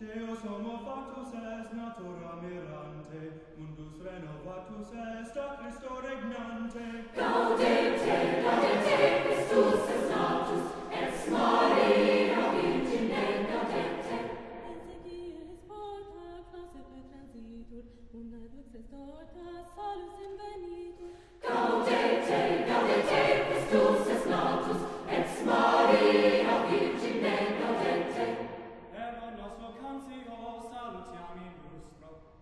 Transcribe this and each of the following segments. Deus homo factus est natura mirante, mundus renovatus est a Christo regnante. Gaudete, Christus est natus, ex Maria Virgine gaudete. Ensegi est porta, clauseque transitur, una lux est orta, salus invenitur. Gaudete, Christus est natus, ex Maria Virgine gaudete.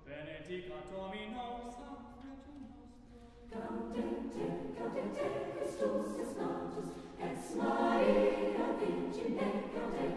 Benedicat Dominus, Sanctus nostrum. Gaudete, Christus est natus, ex Maria Virgine gaudete.